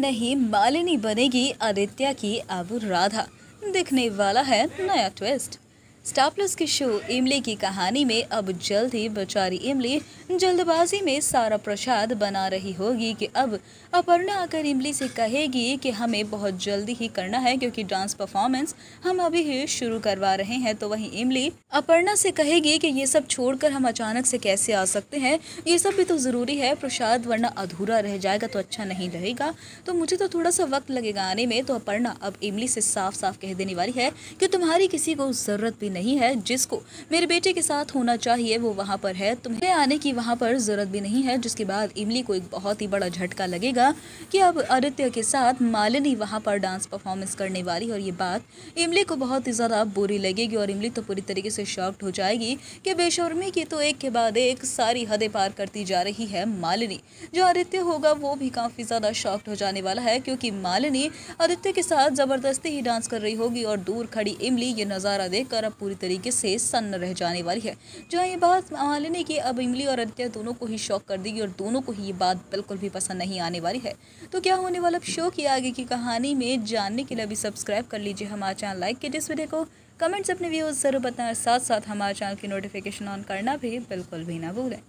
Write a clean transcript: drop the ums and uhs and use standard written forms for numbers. नहीं मालिनी बनेगी आदित्य की अब राधा, दिखने वाला है नया ट्विस्ट। स्टार प्लस के शो इमली की कहानी में अब जल्द ही बेचारी इमली जल्दबाजी में सारा प्रसाद बना रही होगी कि अब अपर्णा आकर इमली से कहेगी कि हमें बहुत जल्दी ही करना है क्योंकि डांस परफॉर्मेंस हम अभी ही शुरू करवा रहे हैं। तो वहीं इमली अपर्णा से कहेगी कि ये सब छोड़कर हम अचानक से कैसे आ सकते हैं, ये सब भी तो ज़रूरी है प्रसाद, वरना अधूरा रह जाएगा तो अच्छा नहीं रहेगा, तो मुझे तो थोड़ा सा वक्त लगेगा आने में। तो अपर्णा अब इमली से साफ साफ कह देने वाली है कि तुम्हारी किसी को ज़रूरत भी नहीं है, जिसको मेरे बेटे के साथ होना चाहिए वो वहाँ पर है, तुम्हें आने की वहाँ पर जरूरत भी नहीं है। जिसके बाद इमली को एक बहुत ही बड़ा झटका लगेगा कि अब आदित्य के साथ मालिनी वहाँ पर डांस परफॉर्मेंस करने वाली, और ये बात इमली को बहुत ही ज़्यादा बुरी लगेगी और इमली तो पूरी तरीके से शॉक्ड हो जाएगी कि बेशर्मी की तो एक के बाद एक सारी हदें पार करती जा रही है मालिनी। जो आदित्य होगा वो भी काफ़ी ज़्यादा शॉक्ड हो जाने वाला है क्योंकि मालिनी आदित्य के साथ ज़बरदस्ती ही डांस कर रही होगी और दूर खड़ी इमली ये नज़ारा देखकर अब पूरी तरीके से सन्न रह जाने वाली है। जहाँ ये बात मालिनी की अब इमली और आदित्य दोनों को ही शॉक कर देगी और दोनों को ही ये बात बिल्कुल भी पसंद नहीं आने वाली है। तो क्या होने वाला शो की आगे की कहानी में जानने के लिए अभी सब्सक्राइब कर लीजिए हमारा चैनल, लाइक कीजिए इस वीडियो को, कमेंट्स अपने व्यूज जरूर बताएं और साथ साथ हमारे चैनल की नोटिफिकेशन ऑन करना भी बिल्कुल भी ना भूलें।